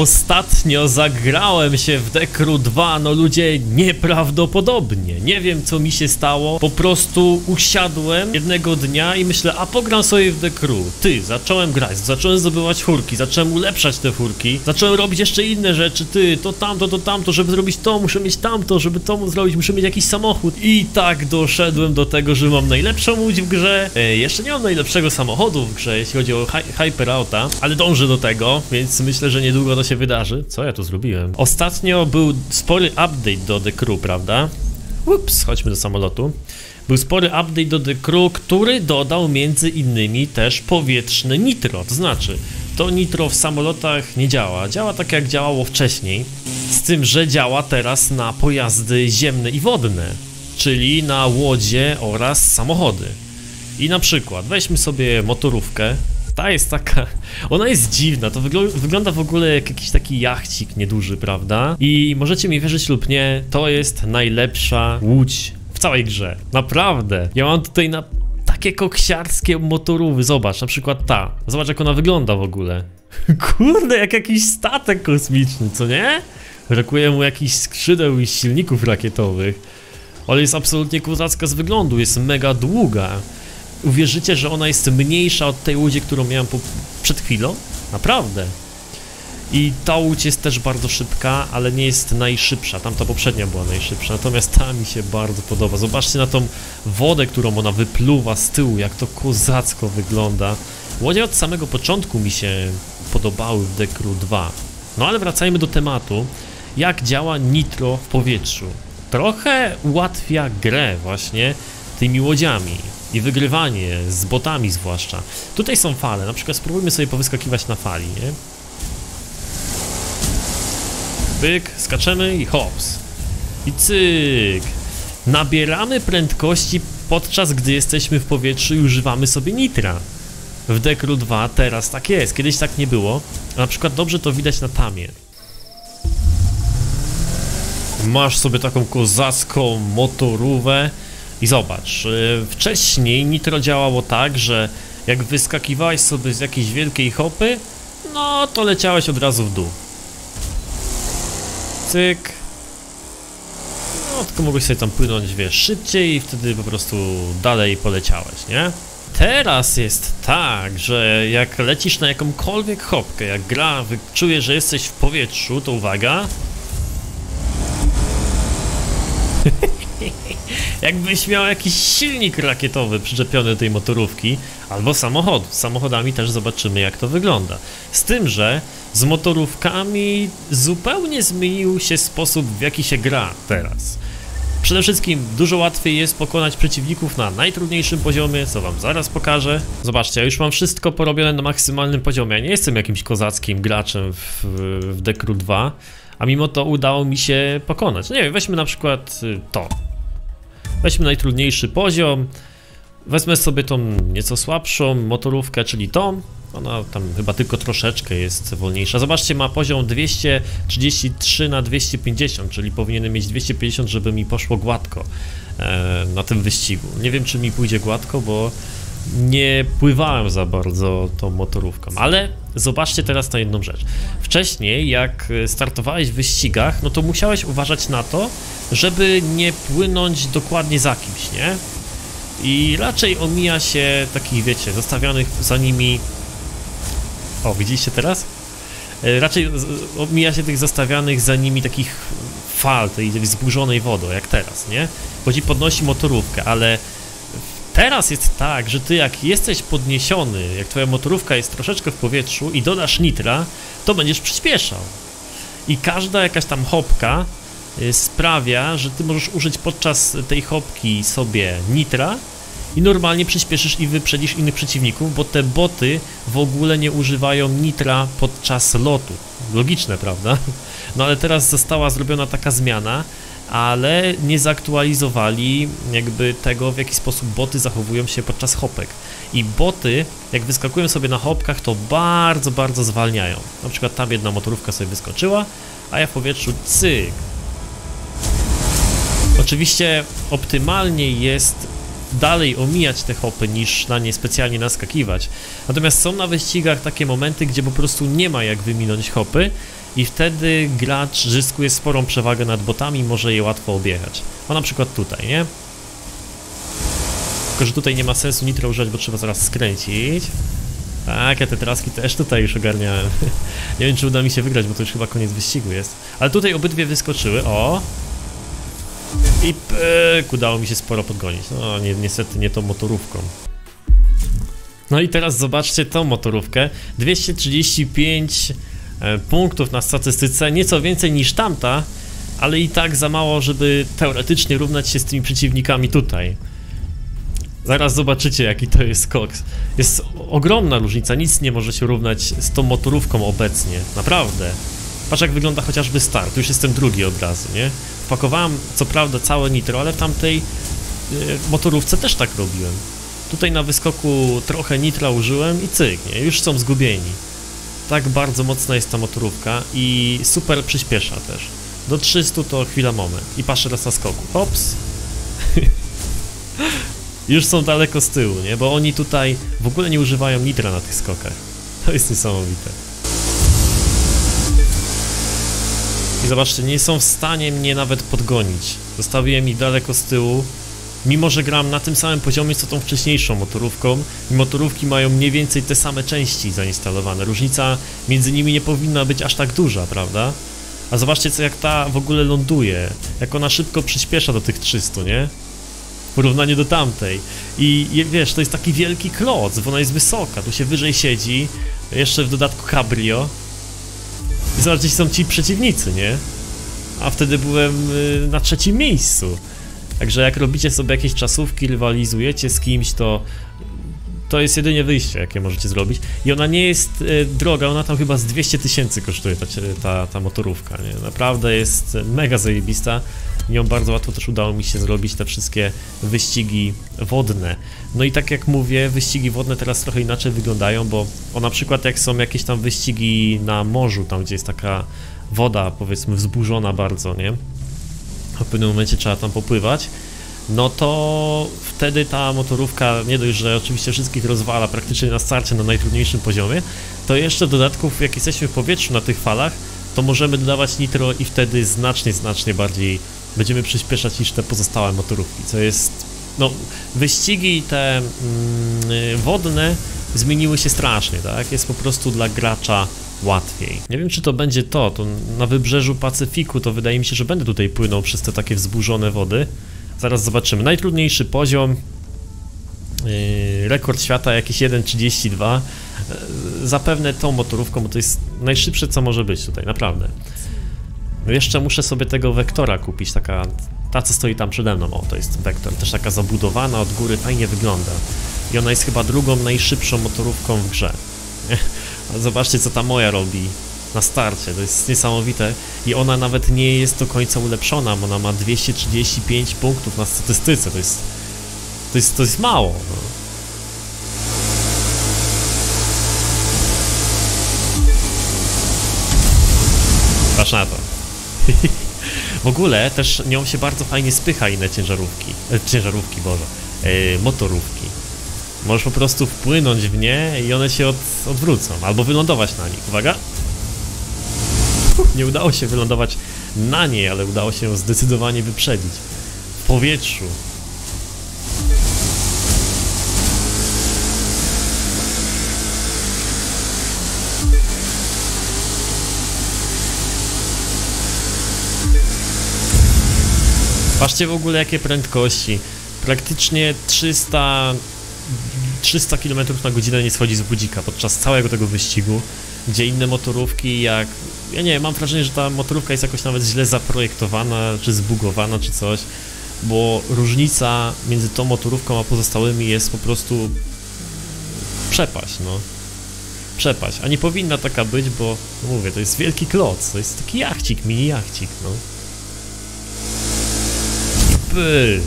Ostatnio zagrałem się w The Crew 2, no ludzie, nieprawdopodobnie. Nie wiem, co mi się stało, po prostu usiadłem jednego dnia i myślę, a pogram sobie w The Crew. Ty, zacząłem grać, zacząłem zdobywać furki, zacząłem ulepszać te furki, zacząłem robić jeszcze inne rzeczy, ty, to tamto, żeby zrobić to, muszę mieć tamto, żeby to zrobić, muszę mieć jakiś samochód. I tak doszedłem do tego, że mam najlepszą łódź w grze, jeszcze nie mam najlepszego samochodu w grze, jeśli chodzi o Hyperauta, ale dążę do tego, więc myślę, że niedługo to się wydarzy. Co ja tu zrobiłem? Ostatnio był spory update do The Crew, prawda? Ups, chodźmy do samolotu. Był spory update do The Crew, który dodał między innymi też powietrzne nitro. To znaczy, to nitro w samolotach nie działa. Działa tak, jak działało wcześniej, z tym, że działa teraz na pojazdy ziemne i wodne, czyli na łodzie oraz samochody. I na przykład weźmy sobie motorówkę. Ta jest taka, ona jest dziwna, to wygląda w ogóle jak jakiś taki jachcik nieduży, prawda? I możecie mi wierzyć lub nie, to jest najlepsza łódź w całej grze. Naprawdę, ja mam tutaj na takie koksiarskie motorówy, zobacz, na przykład ta. Zobacz, jak ona wygląda w ogóle. Kurde, jak jakiś statek kosmiczny, co nie? Brakuje mu jakichś skrzydeł i silników rakietowych. Ale jest absolutnie kozacka z wyglądu, jest mega długa. Uwierzycie, że ona jest mniejsza od tej łodzi, którą miałem przed chwilą? Naprawdę. I ta łódź jest też bardzo szybka, ale nie jest najszybsza. Tamta poprzednia była najszybsza, natomiast ta mi się bardzo podoba. Zobaczcie na tą wodę, którą ona wypluwa z tyłu, jak to kozacko wygląda. Łodzie od samego początku mi się podobały w The Crew 2. No ale wracajmy do tematu. Jak działa nitro w powietrzu? Trochę ułatwia grę właśnie tymi łodziami. I wygrywanie, z botami zwłaszcza. Tutaj są fale, na przykład spróbujmy sobie powyskakiwać na fali, nie? Byk, skaczemy i hops. I cyk. Nabieramy prędkości podczas gdy jesteśmy w powietrzu i używamy sobie nitra. W The Crew 2 teraz tak jest, kiedyś tak nie było. Na przykład dobrze to widać na tamie. Masz sobie taką kozacką motorówę. I zobacz, wcześniej nitro działało tak, że jak wyskakiwałeś sobie z jakiejś wielkiej hopy, no to leciałeś od razu w dół. Cyk. No tylko mogłeś sobie tam płynąć, wiesz, szybciej i wtedy po prostu dalej poleciałeś, nie? Teraz jest tak, że jak lecisz na jakąkolwiek hopkę, jak gra czuje, że jesteś w powietrzu, to uwaga. Jakbyś miał jakiś silnik rakietowy przyczepiony do tej motorówki, albo samochód. Z samochodami też zobaczymy, jak to wygląda. Z tym, że z motorówkami zupełnie zmienił się sposób, w jaki się gra teraz. Przede wszystkim dużo łatwiej jest pokonać przeciwników na najtrudniejszym poziomie, co wam zaraz pokażę. Zobaczcie, ja już mam wszystko porobione na maksymalnym poziomie. Ja nie jestem jakimś kozackim graczem w The Crew 2, a mimo to udało mi się pokonać. Nie wiem, weźmy na przykład to. Weźmy najtrudniejszy poziom. Wezmę sobie tą nieco słabszą motorówkę, czyli tą. Ona tam chyba tylko troszeczkę jest wolniejsza. Zobaczcie, ma poziom 233 na 250, czyli powinienem mieć 250, żeby mi poszło gładko na tym wyścigu. Nie wiem, czy mi pójdzie gładko, bo nie pływałem za bardzo tą motorówką. Ale zobaczcie teraz na jedną rzecz. Wcześniej, jak startowałeś w wyścigach, no to musiałeś uważać na to, żeby nie płynąć dokładnie za kimś, nie? I raczej omija się takich, wiecie, zostawianych za nimi... O, widzieliście teraz? Raczej omija się tych zostawianych za nimi takich fal, tej zburzonej wodą, jak teraz, nie? Bo ci podnosi motorówkę, ale... Teraz jest tak, że ty jak jesteś podniesiony, jak twoja motorówka jest troszeczkę w powietrzu i dodasz nitra, to będziesz przyspieszał. I każda jakaś tam hopka sprawia, że ty możesz użyć podczas tej hopki sobie nitra i normalnie przyspieszysz i wyprzedzisz innych przeciwników, bo te boty w ogóle nie używają nitra podczas lotu. Logiczne, prawda? No ale teraz została zrobiona taka zmiana, ale nie zaktualizowali jakby tego, w jaki sposób boty zachowują się podczas hopek. I boty, jak wyskakują sobie na hopkach, to bardzo, bardzo zwalniają. Na przykład tam jedna motorówka sobie wyskoczyła, a ja w powietrzu cyk. Oczywiście optymalnie jest dalej omijać te hopy, niż na nie specjalnie naskakiwać. Natomiast są na wyścigach takie momenty, gdzie po prostu nie ma jak wyminąć hopy i wtedy gracz zyskuje sporą przewagę nad botami i może je łatwo objechać. No na przykład tutaj, nie? Tylko że tutaj nie ma sensu nitro używać, bo trzeba zaraz skręcić. Tak, ja te traski też tutaj już ogarniałem. Nie wiem, czy uda mi się wygrać, bo to już chyba koniec wyścigu jest. Ale tutaj obydwie wyskoczyły, o! I pyk, udało mi się sporo podgonić. No nie, niestety nie tą motorówką. No i teraz zobaczcie tą motorówkę. 235 punktów na statystyce, nieco więcej niż tamta, ale i tak za mało, żeby teoretycznie równać się z tymi przeciwnikami tutaj. Zaraz zobaczycie, jaki to jest koks. Jest ogromna różnica, nic nie może się równać z tą motorówką obecnie, naprawdę. Patrz, jak wygląda chociażby start, już jestem drugi od razu, nie? Wpakowałem co prawda całe nitro, ale w tamtej motorówce też tak robiłem. Tutaj na wyskoku trochę nitra użyłem i cyk, nie? Już są zgubieni. Tak bardzo mocna jest ta motorówka i super przyspiesza też. Do 300 to chwila, moment. I patrzę raz na skoku, hops. Już są daleko z tyłu, nie? Bo oni tutaj w ogóle nie używają nitra na tych skokach. To jest niesamowite. I zobaczcie, nie są w stanie mnie nawet podgonić. Zostawiłem ich daleko z tyłu, mimo że gram na tym samym poziomie co tą wcześniejszą motorówką. I motorówki mają mniej więcej te same części zainstalowane. Różnica między nimi nie powinna być aż tak duża, prawda? A zobaczcie, co jak ta w ogóle ląduje. Jak ona szybko przyspiesza do tych 300, nie? W porównaniu do tamtej. I wiesz, to jest taki wielki kloc, bo ona jest wysoka, tu się wyżej siedzi. Jeszcze w dodatku cabrio. I zobaczcie, są ci przeciwnicy, nie? A wtedy byłem na trzecim miejscu. Także jak robicie sobie jakieś czasówki, rywalizujecie z kimś, to jest jedynie wyjście, jakie możecie zrobić. I ona nie jest droga, ona tam chyba z 200 tysięcy kosztuje ta motorówka, nie? Naprawdę jest mega zajebista. Nią bardzo łatwo też udało mi się zrobić te wszystkie wyścigi wodne. No i tak jak mówię, wyścigi wodne teraz trochę inaczej wyglądają, bo na przykład jak są jakieś tam wyścigi na morzu, tam gdzie jest taka woda, powiedzmy, wzburzona bardzo, nie? W pewnym momencie trzeba tam popływać. No to wtedy ta motorówka, nie dość, że oczywiście wszystkich rozwala praktycznie na starcie na najtrudniejszym poziomie, to jeszcze dodatków, jak jesteśmy w powietrzu na tych falach, to możemy dodawać nitro i wtedy znacznie bardziej będziemy przyspieszać niż te pozostałe motorówki, co jest... No, wyścigi te wodne zmieniły się strasznie, tak? Jest po prostu dla gracza łatwiej. Nie wiem, czy to będzie to na wybrzeżu Pacyfiku, to wydaje mi się, że będę tutaj płynął przez te takie wzburzone wody. Zaraz zobaczymy. Najtrudniejszy poziom, rekord świata jakieś 1,32. Zapewne tą motorówką, bo to jest najszybsze, co może być tutaj, naprawdę. Jeszcze muszę sobie tego Vectora kupić, ta co stoi tam przede mną, o, to jest Vector, też taka zabudowana od góry, fajnie wygląda. I ona jest chyba drugą najszybszą motorówką w grze. Ale zobaczcie, co ta moja robi na starcie, to jest niesamowite. I ona nawet nie jest do końca ulepszona, bo ona ma 235 punktów na statystyce, to jest mało, no. Patrz na to. W ogóle też nią się bardzo fajnie spycha inne ciężarówki. Motorówki. Możesz po prostu wpłynąć w nie i one się odwrócą, albo wylądować na nich. Uwaga! Nie udało się wylądować na niej, ale udało się ją zdecydowanie wyprzedzić. W powietrzu. Patrzcie w ogóle, jakie prędkości. Praktycznie 300 km na godzinę nie schodzi z budzika podczas całego tego wyścigu, gdzie inne motorówki jak... Ja nie wiem, mam wrażenie, że ta motorówka jest jakoś nawet źle zaprojektowana, czy zbugowana, czy coś, bo różnica między tą motorówką a pozostałymi jest po prostu... przepaść, no. Przepaść. A nie powinna taka być, bo... No mówię, to jest wielki kloc, to jest taki jachcik, mini jachcik, no. Pyk.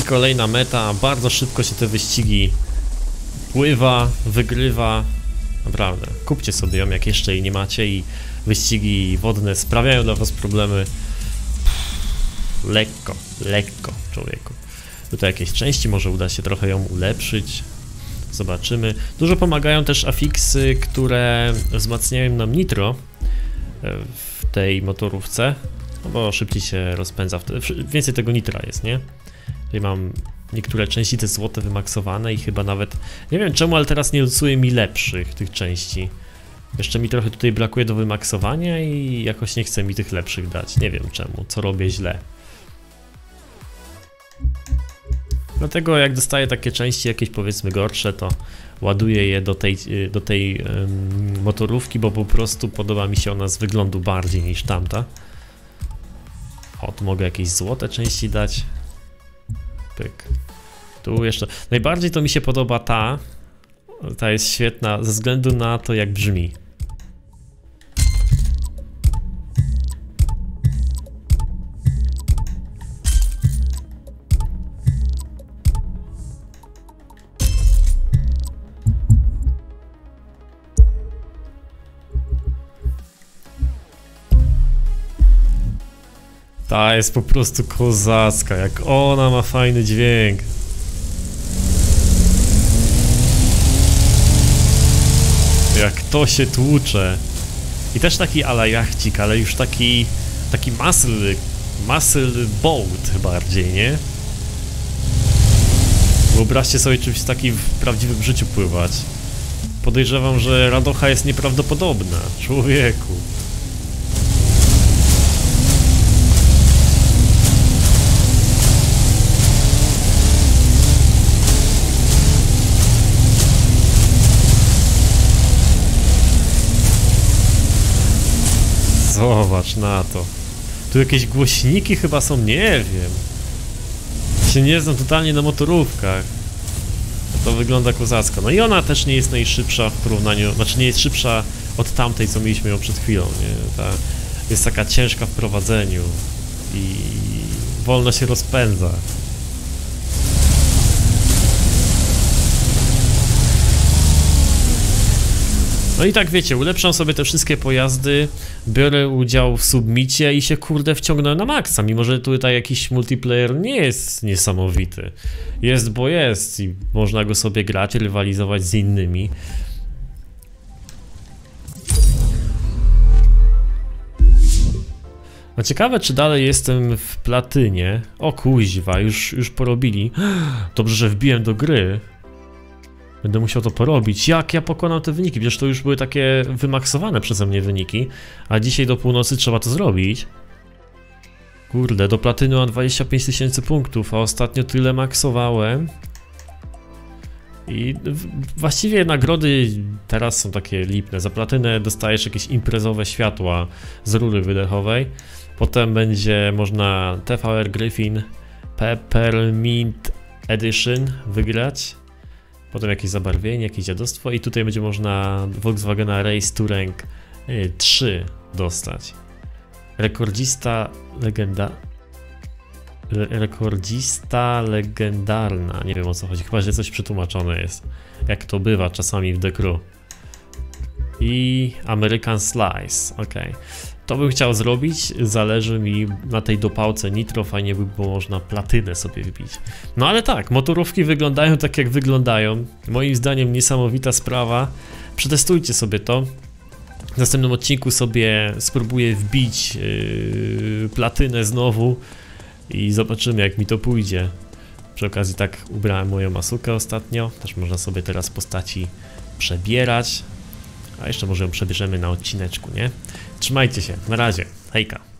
I kolejna meta, bardzo szybko się te wyścigi pływa, wygrywa, naprawdę, kupcie sobie ją, jak jeszcze jej nie macie i wyścigi wodne sprawiają dla was problemy. Lekko, człowieku. Tutaj jakieś części, może uda się trochę ją ulepszyć. Zobaczymy. Dużo pomagają też afiksy, które wzmacniają nam nitro w tej motorówce, no bo szybciej się rozpędza, więcej tego nitra jest, nie? Tutaj mam niektóre części te złote wymaksowane i chyba nawet, nie wiem czemu, ale teraz nie odsuję mi lepszych tych części. Jeszcze mi trochę tutaj brakuje do wymaksowania i jakoś nie chce mi tych lepszych dać, nie wiem czemu, co robię źle. Dlatego jak dostaję takie części jakieś, powiedzmy, gorsze, to ładuję je do tej motorówki, bo po prostu podoba mi się ona z wyglądu bardziej niż tamta. O, tu mogę jakieś złote części dać. Pyk. Tu jeszcze. Najbardziej to mi się podoba ta. Ta jest świetna ze względu na to, jak brzmi. Ta jest po prostu kozacka, jak ona ma fajny dźwięk. Jak to się tłucze. I też taki ala jachcik, ale już taki muscle boat bardziej, nie? Wyobraźcie sobie czymś takim w prawdziwym życiu pływać. Podejrzewam, że radocha jest nieprawdopodobna, człowieku. Zobacz na to. Tu jakieś głośniki chyba są, nie wiem. Się nie znam totalnie na motorówkach. To wygląda kozacko. No i ona też nie jest najszybsza w porównaniu, znaczy nie jest szybsza od tamtej, co mieliśmy ją przed chwilą, nie? Ta jest taka ciężka w prowadzeniu i wolno się rozpędza. No i tak wiecie, ulepszam sobie te wszystkie pojazdy, biorę udział w submicie i się kurde wciągnąłem na maksa, mimo że tutaj jakiś multiplayer nie jest niesamowity. Jest bo jest i można go sobie grać, rywalizować z innymi. No ciekawe, czy dalej jestem w platynie. O kuźwa, już porobili. Dobrze, że wbiłem do gry. Będę musiał to porobić. Jak ja pokonam te wyniki? Przecież to już były takie wymaksowane przeze mnie wyniki. A dzisiaj do północy trzeba to zrobić. Kurde, do platyny mam 25 tysięcy punktów, a ostatnio tyle maksowałem. I właściwie nagrody teraz są takie lipne. Za platynę dostajesz jakieś imprezowe światła z rury wydechowej. Potem będzie można TVR Griffin Peppermint Edition wygrać. Potem jakieś zabarwienie, jakieś dziadostwo i tutaj będzie można Volkswagena Race to Rank 3 dostać. Rekordzista legendarna, nie wiem o co chodzi, chyba że coś przetłumaczone jest, jak to bywa czasami w The Crew. I American Slice, ok. To bym chciał zrobić, zależy mi na tej dopałce nitro, fajnie by było można platynę sobie wbić. No ale tak, motorówki wyglądają tak jak wyglądają, moim zdaniem niesamowita sprawa, przetestujcie sobie to. W następnym odcinku sobie spróbuję wbić platynę znowu i zobaczymy jak mi to pójdzie. Przy okazji tak ubrałem moją masukę ostatnio, też można sobie teraz postaci przebierać. A jeszcze może ją przebierzemy na odcineczku, nie? Trzymajcie się, na razie, hejka!